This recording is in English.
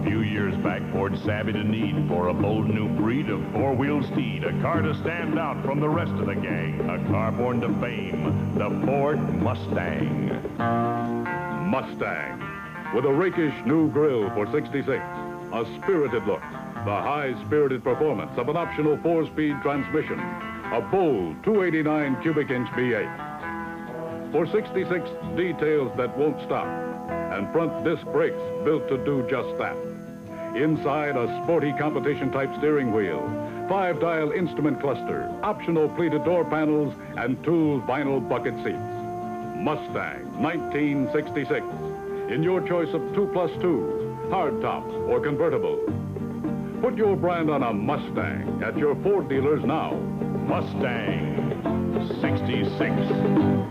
A few years back, Ford savvied a need for a bold new breed of four-wheel steed, a car to stand out from the rest of the gang, a car born to fame, the Ford Mustang. Mustang, with a rakish new grille for 66, a spirited look, the high-spirited performance of an optional four-speed transmission, a bold 289 cubic inch V8. For 66, details that won't stop, and front disc brakes built to do just that. Inside, a sporty competition-type steering wheel, five-dial instrument cluster, optional pleated door panels, and two vinyl bucket seats. Mustang 1966, in your choice of 2+2, hardtop or convertible. Put your brand on a Mustang at your Ford dealers now. Mustang 66.